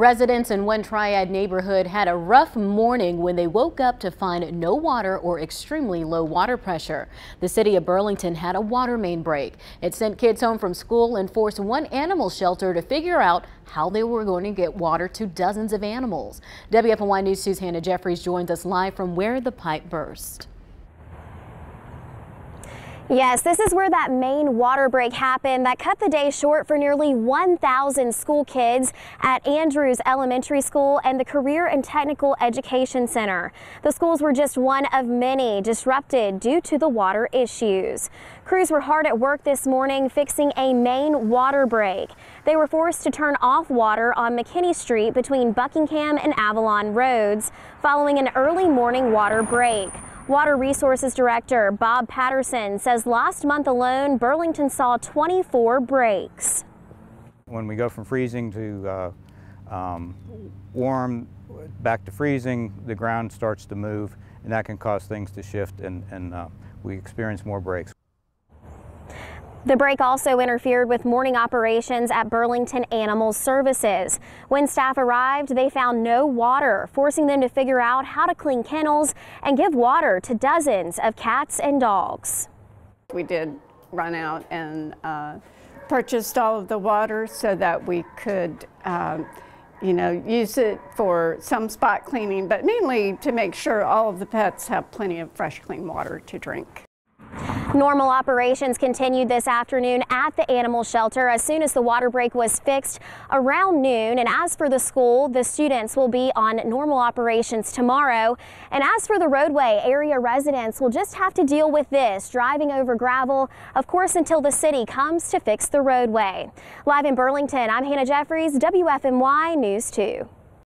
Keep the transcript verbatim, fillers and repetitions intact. Residents in one Triad neighborhood had a rough morning when they woke up to find no water or extremely low water pressure. The city of Burlington had a water main break. It sent kids home from school and forced one animal shelter to figure out how they were going to get water to dozens of animals. W F M Y News two's Hannah Jeffries joins us live from where the pipe burst. Yes, this is where that main water break happened that cut the day short for nearly one thousand school kids at Andrews Elementary School and the Career and Technical Education Center. The schools were just one of many disrupted due to the water issues. Crews were hard at work this morning fixing a main water break. They were forced to turn off water on McKinney Street between Buckingham and Avalon Roads following an early morning water break. Water Resources Director Bob Patterson says last month alone, Burlington saw twenty-four breaks. When we go from freezing to uh, um, warm, back to freezing, the ground starts to move, and that can cause things to shift, and, and uh, we experience more breaks. The break also interfered with morning operations at Burlington Animal Services. When staff arrived, they found no water, forcing them to figure out how to clean kennels and give water to dozens of cats and dogs. We did run out and uh, purchased all of the water so that we could um, you know, use it for some spot cleaning, but mainly to make sure all of the pets have plenty of fresh, clean water to drink. Normal operations continued this afternoon at the animal shelter as soon as the water break was fixed around noon. And as for the school, the students will be on normal operations tomorrow. And as for the roadway, area residents will just have to deal with this, driving over gravel, of course, until the city comes to fix the roadway. Live in Burlington, I'm Hannah Jeffries, W F M Y News two.